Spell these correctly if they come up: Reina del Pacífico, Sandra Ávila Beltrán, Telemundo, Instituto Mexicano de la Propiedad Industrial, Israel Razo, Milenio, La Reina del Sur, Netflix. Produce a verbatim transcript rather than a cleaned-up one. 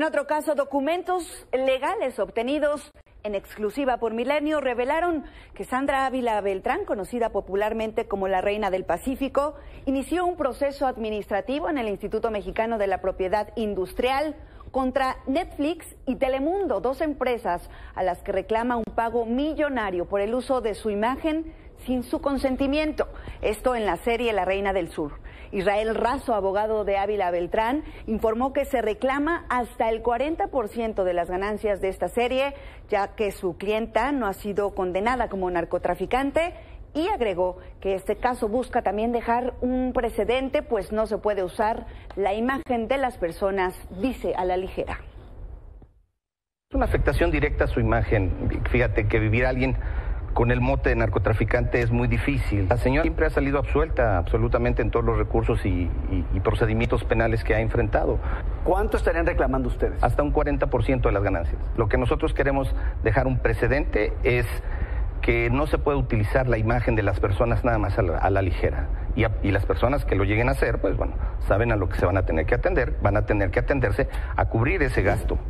En otro caso, documentos legales obtenidos en exclusiva por Milenio revelaron que Sandra Ávila Beltrán, conocida popularmente como la Reina del Pacífico, inició un proceso administrativo en el Instituto Mexicano de la Propiedad Industrial contra Netflix y Telemundo, dos empresas a las que reclama un pago millonario por el uso de su imagen sin su consentimiento. Esto en la serie La Reina del Sur. Israel Razo, abogado de Ávila Beltrán, informó que se reclama hasta el cuarenta por ciento de las ganancias de esta serie, ya que su clienta no ha sido condenada como narcotraficante, y agregó que este caso busca también dejar un precedente, pues no se puede usar la imagen de las personas, dice, a la ligera. Es una afectación directa a su imagen. Fíjate que vivir alguien con el mote de narcotraficante es muy difícil. La señora siempre ha salido absuelta absolutamente en todos los recursos y, y, y procedimientos penales que ha enfrentado. ¿Cuánto estarían reclamando ustedes? Hasta un cuarenta por ciento de las ganancias. Lo que nosotros queremos dejar un precedente es que no se puede utilizar la imagen de las personas nada más a la, a la ligera. Y, a, y las personas que lo lleguen a hacer, pues bueno, saben a lo que se van a tener que atender, van a tener que atenderse a cubrir ese gasto.